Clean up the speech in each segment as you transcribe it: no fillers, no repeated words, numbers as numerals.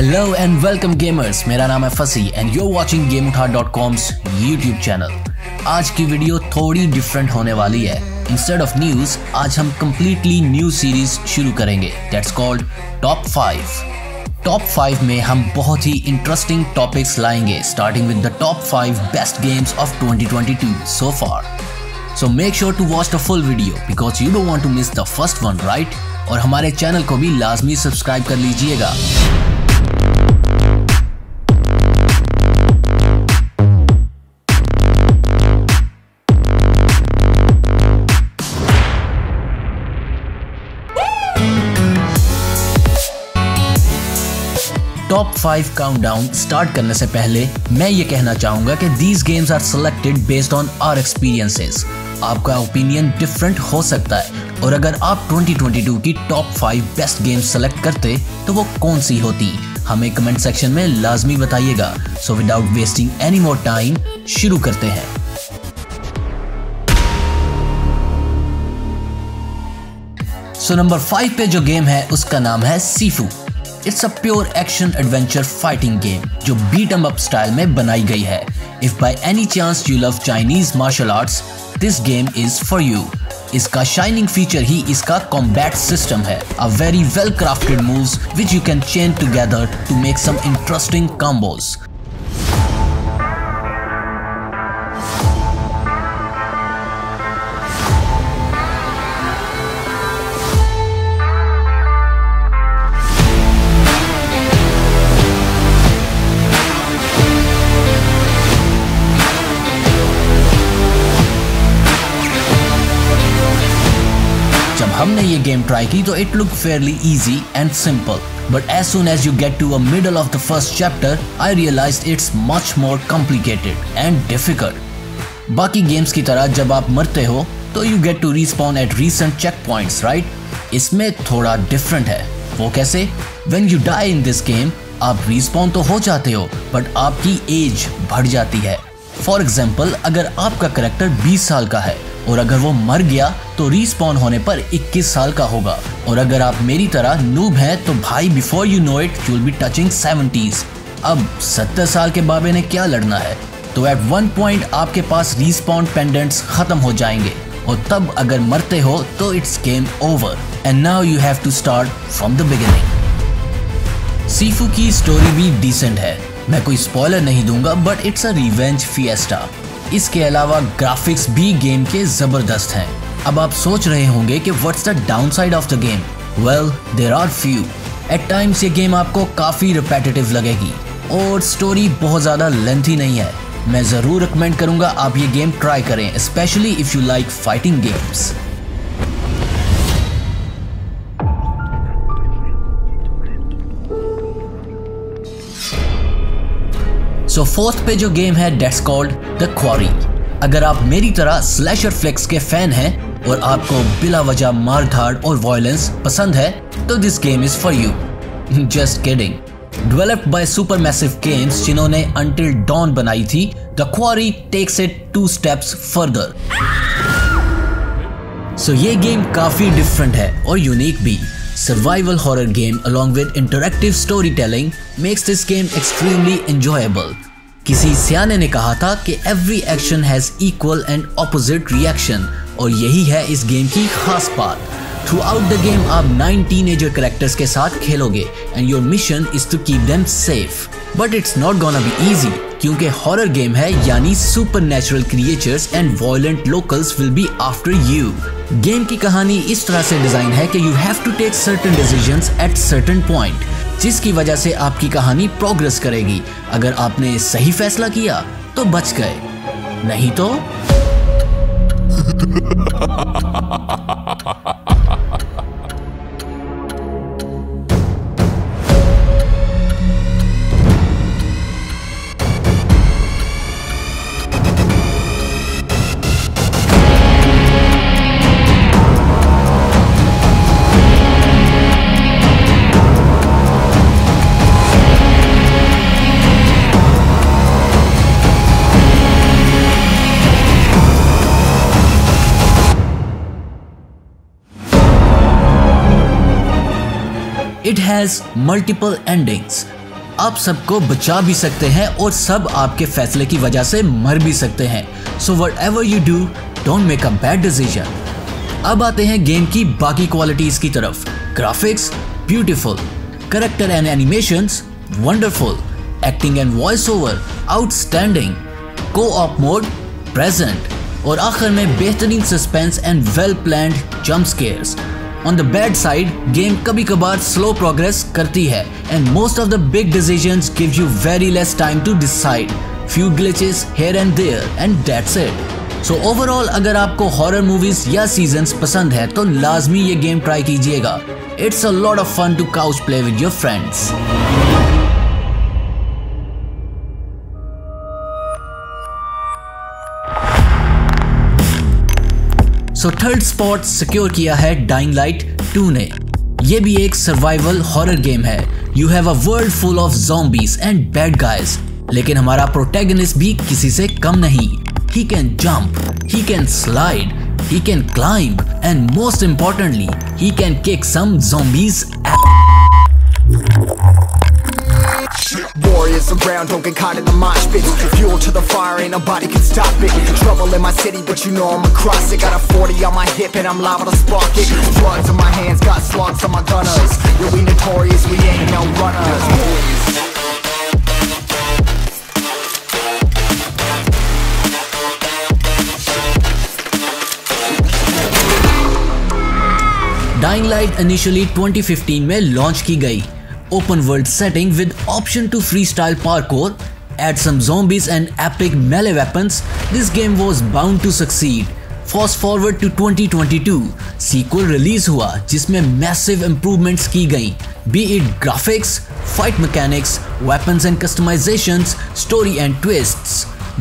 Hello and welcome gamers, मेरा नाम है फसी and you're watching GameUtha.com's YouTube channel। आज की वीडियो थोड़ी डिफरेंट होने वाली है। Instead of news, आज हम completely new series शुरू करेंगे। That's called Top 5। Top 5 में हम बहुत ही interesting topics लाएंगे, starting with the top 5 best games of 2022 so far। So make sure to watch the full video because you don't want to miss the first one, right? और हमारे channel को भी लाजमी subscribe कर लीजिएगा। Top 5 countdown start करने से पहले मैं ये कहना चाहूँगा कि these games are selected based on our experiences. आपका ओपिनियन डिफरेंट हो सकता है और अगर आप 2022 की टॉप 5 बेस्ट गेम्स सेलेक्ट करते तो वो कौन सी होती, हमें कमेंट सेक्शन में लाजमी बताइएगा। So without wasting any more time शुरू करते हैं। सो नंबर 5 पे जो गेम है उसका नाम है Sifu. It's a pure action adventure fighting game जो बीट एम अप स्टाइल में बनाई गई है। If by any chance you love Chinese martial arts this game is for you. इसका शाइनिंग फीचर ही इसका कॉम्बैट सिस्टम है। A very well crafted moves which you can chain together to make some interesting combos. हमने ये game try की तो it look fairly easy and simple, but as soon as you get to a middle of the first chapter I realised it's much more complicated and difficult. बाकी games की तरह जब आप मरते हो तो you get to respawn at recent check points, right? इसमें थोड़ा डिफरेंट है। वो कैसे? When you die in this game आप रिस्पॉन तो हो जाते हो बट आपकी एज बढ़ जाती है। फॉर एग्जाम्पल अगर आपका करैक्टर 20 साल का है और अगर वो मर गया तो रिस्पॉन होने पर 21 साल का होगा, और अगर आप मेरी तरह नूब हैं तो भाई before you know it you will be touching 70s। अब 70 साल के बाबे ने क्या लड़ना है? तो एट वन पॉइंट आपके पास रिस्पॉन पेंडेंट्स खत्म हो जाएंगे और तब अगर मरते हो तो it's game over and now you have to start from the beginning. Sifu की स्टोरी भी डिसेंट है, मैं कोई स्पॉइलर नहीं दूंगा, but it's a revenge fiesta. इसके अलावा ग्राफिक्स भी गेम के जबरदस्त हैं। अब आप सोच रहे होंगे कि what's the downside of the game? Well there are few. At times ये गेम आपको काफ़ी रिपेटेटिव लगेगी और स्टोरी बहुत ज़्यादा लेंथी नहीं है। मैं ज़रूर रिकमेंड करूँगा आप ये गेम ट्राई करें, specially if you like fighting games. So fourth पे जो गेम है डेट्स कॉल्ड द क्वारी। अगर आप मेरी तरह स्लैशर फ्लिक्स के फैन हैं और आपको बिला वजह मार धाड़ और वायलेंस पसंद है तो this game is for you. Just kidding. Developed by Supermassive Games जिन्होंने अंटिल डॉन बनाई थी, The Quarry takes it 2 steps further. सो ये गेम काफी डिफरेंट है और यूनिक भी। Survival horror game along with interactive storytelling makes this game extremely enjoyable. किसी सियाने ने कहा था कि every action has equal and opposite reaction और यही है इस गेम की खास बात। Throughout the game आप 9 teenager characters के साथ खेलोगे and your mission is to keep them safe. But it's not gonna be easy क्योंकि horror game है यानी supernatural creatures and violent locals will be after you. Game की कहानी इस तरह से डिजाइन है कि you have to take certain decisions at certain point जिसकी वजह से आपकी कहानी प्रोग्रेस करेगी। अगर आपने सही फैसला किया तो बच गए, नहीं तो It has multiple endings आप सबको बचा भी सकते हैं और सब आपके फैसले की वजह से मर भी सकते हैं। So whatever you do, don't make a bad decision. अब आते हैं गेम की बाकी क्वालिटीज की तरफ। Graphics beautiful, character and animations wonderful, acting and voice over outstanding, co-op mode present और आखिर में बेहतरीन suspense and well planned jump scares. On the bad side, game कभी कभार स्लो प्रोग्रेस करती है and most of the big decisions give you very less time to decide, few glitches here and there and that's it. So overall अगर आपको horror movies या seasons पसंद है तो लाजमी ये गेम ट्राई कीजिएगा। It's a lot of fun to couch play with your friends. So third spot secure किया है डाइंग लाइट 2 ने। ये भी एक सर्वाइवल हॉरर गेम है। You have a world full of zombies and bad guys, लेकिन हमारा प्रोटैगनिस्ट भी किसी से कम नहीं। He can jump, he can slide, he can climb and most importantly he can kick some zombies. Warriors around, don't get caught in the mosh pit. Fuel to the fire, ain't nobody can stop it. Trouble in my city, but you know I'm across it. Got a 40 on my hip and I'm liable to spark it. Drugs in my hands, got slugs on my gunners. Yeah, we notorious, we ain't no runners. Dying Light initially 2015 में launch की गई। Open world setting with option to freestyle parkour, add some zombies and epic melee weapons, this game was bound to succeed. Fast forward to 2022, sequel release हुआ जिसमें massive improvements की गई, be it graphics, fight mechanics, weapons and customizations, story and twists.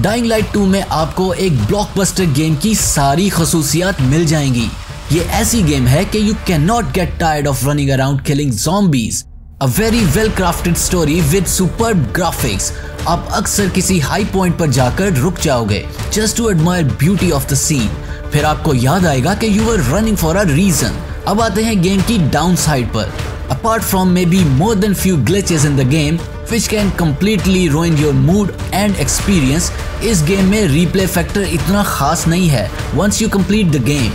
Dying Light 2 में आपको एक blockbuster game की सारी खसूसियात मिल जाएंगी। ये ऐसी गेम है कि you cannot get tired of running around killing zombies. A very well crafted story with superb graphics. आप अक्सर किसी हाई पॉइंट पर जाकर रुक जाओगे just to admire beauty of the scene. फिर आपको याद आएगा कि you were running for a reason. अब आते हैं गेम की डाउन साइड पर। Apart from maybe more than few glitches in the game, which can completely ruin your mood and experience, इस गेम में replay factor इतना खास नहीं है once you complete the game.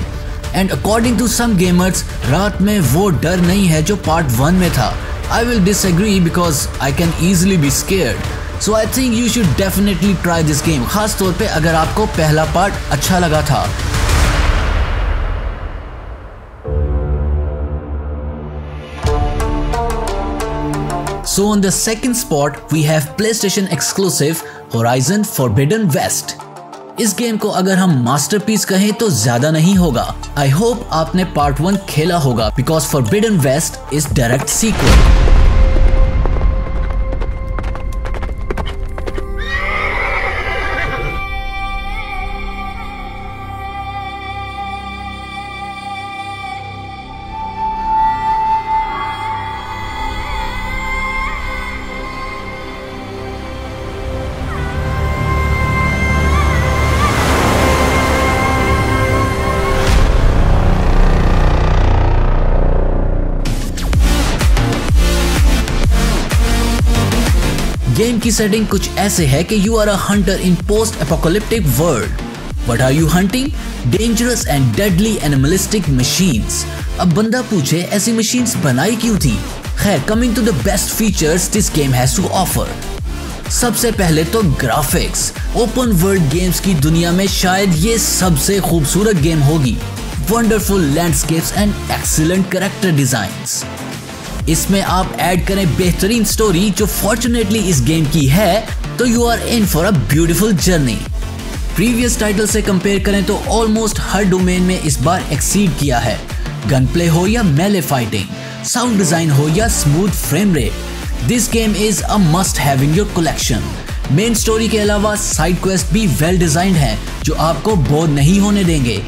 And according to some gamers, रात में वो डर नहीं है जो पार्ट 1 में था। I will disagree because I can easily be scared. So I think you should definitely try this game. खास तौर पे अगर आपको पहला पार्ट अच्छा लगा था। So on the second spot, we have PlayStation exclusive Horizon Forbidden West. इस गेम को अगर हम मास्टरपीस कहें तो ज्यादा नहीं होगा। आई होप आपने पार्ट 1 खेला होगा because Forbidden West is direct sequel. Game की सेटिंग कुछ ऐसे है कि you are a hunter in post apocalyptic world. What are you hunting? Dangerous and deadly animalistic machines. अब बंदा पूछे ऐसी मशीन्स बनाई क्यों थी? खैर, coming to the best features this game has to offer. सबसे पहले तो ग्राफिक्स। ओपन वर्ल्ड गेम्स की दुनिया में शायद ये सबसे खूबसूरत गेम होगी। Wonderful landscapes and excellent character designs. इसमें आप ऐड करें बेहतरीन स्टोरी जो फॉर्चुनेटली इस गेम की है तो you are in for a beautiful journey. Previous title से कंपेयर करें तो ऑलमोस्ट हर डोमेन में इस बार एक्सीड किया है। गन प्ले हो या मेले फाइटिंग, साउंड डिजाइन हो या smooth frame rate, this game is a must have in your collection. Main story के अलावा साइड क्वेस्ट भी वेल डिजाइंड है जो आपको बोर नहीं होने देंगे।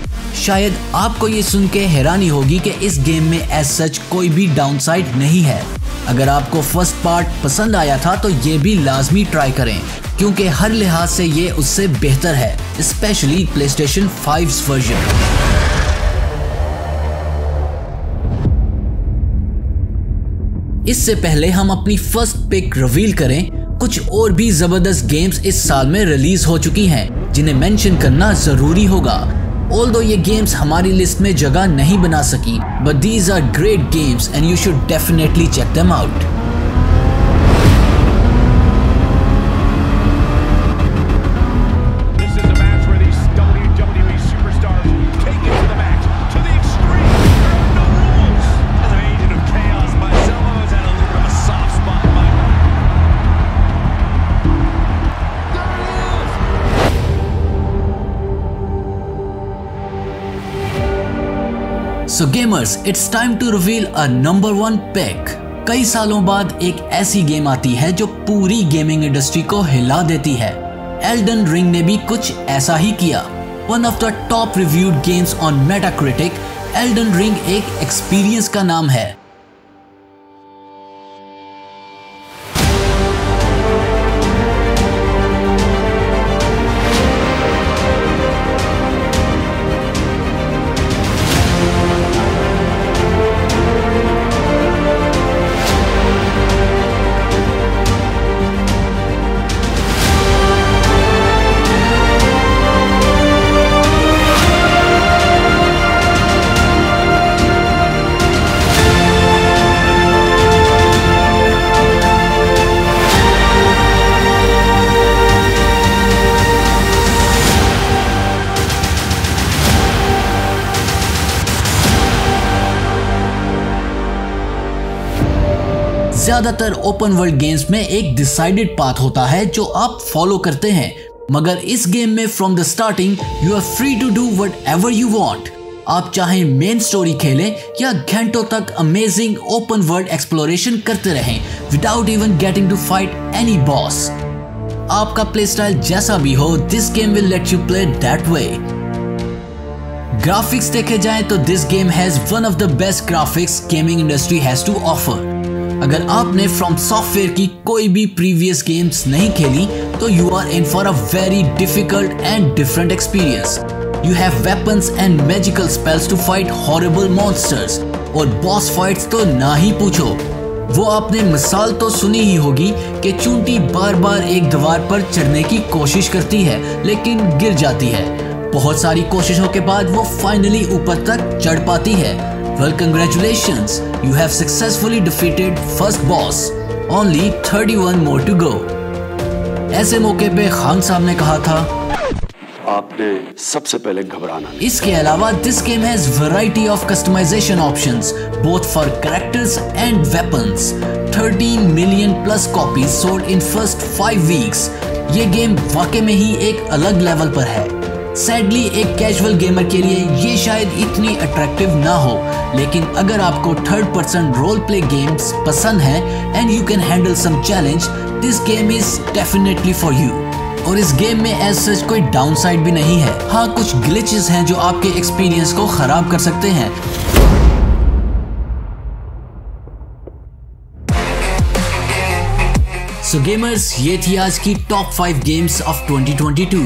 शायद आपको ये सुन के हैरानी होगी कि इस गेम में एज सच कोई भी डाउनसाइड नहीं है। अगर आपको फर्स्ट पार्ट पसंद आया था तो ये भी लाजमी ट्राई करें क्योंकि हर लिहाज से ये उससे बेहतर है, स्पेशली प्लेस्टेशन 5's वर्जन। इससे पहले हम अपनी फर्स्ट पिक रिवील करें, कुछ और भी जबरदस्त गेम्स इस साल में रिलीज हो चुकी हैं जिन्हें मेंशन करना जरूरी होगा। ऑल्दो ये गेम्स हमारी लिस्ट में जगह नहीं बना सकी, but these are great games and you should definitely check them out. So gamers, it's time to reveal our number one pick। कई सालों बाद एक ऐसी गेम आती है जो पूरी गेमिंग इंडस्ट्री को हिला देती है। एल्डन रिंग ने भी कुछ ऐसा ही किया। One of the top reviewed games on Metacritic, Elden Ring एक एक्सपीरियंस का नाम है। ज्यादातर ओपन वर्ल्ड गेम्स में एक डिसाइडेड पाथ होता है जो आप फॉलो करते हैं, मगर इस गेम में from the starting you are free to do whatever you want. आप चाहे मेन स्टोरी खेलें या घंटों तक अमेजिंग ओपन वर्ल्ड एक्सप्लोरेशन करते रहें without even getting to fight any boss. आपका प्ले स्टाइल जैसा भी हो, this game will let you play that way. Graphics देखे जाए तो this game has one of the best graphics gaming industry has to offer. अगर आपने from software की कोई भी प्रीवियस गेम्स नहीं खेली तो you are in for a very difficult and different experience. You have weapons and magical spells to fight horrible monsters, और boss fights तो ना ही पूछो। वो आपने मिसाल तो सुनी ही होगी कि चूंटी बार बार एक दीवार पर चढ़ने की कोशिश करती है लेकिन गिर जाती है। बहुत सारी कोशिशों के बाद वो फाइनली ऊपर तक चढ़ पाती है। Well, congratulations, you have successfully defeated first boss. Only 31 more to go. ऐसे मौके पे खान साहब ने कहा था, आपने सबसे पहले घबराना। इसके अलावा this game has variety of customization options, both for characters and weapons. 13 million plus copies sold in first 5 weeks. ये गेम वाकई में ही एक अलग लेवल पर है। सैडली एक कैजुअल गेमर के लिए ये शायद इतनी अट्रैक्टिव ना हो, लेकिन अगर आपको third person role play games पसंद हैं and you can handle some challenge, this game is definitely for you. और इस गेम में एज सच कोई डाउनसाइड भी नहीं है। हाँ, कुछ ग्लिचेस हैं जो आपके एक्सपीरियंस को खराब कर सकते हैं। So gamers, ये थी आज की top 5 games of 2022।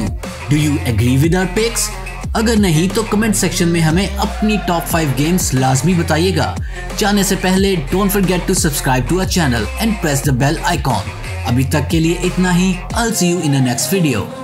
Do you agree with our picks? अगर नहीं तो कमेंट सेक्शन में हमें अपनी टॉप 5 गेम्स लाजमी बताइएगा। जाने से पहले don't forget to subscribe to our channel and press the bell icon. अभी तक के लिए इतना ही। I will see you in the next video.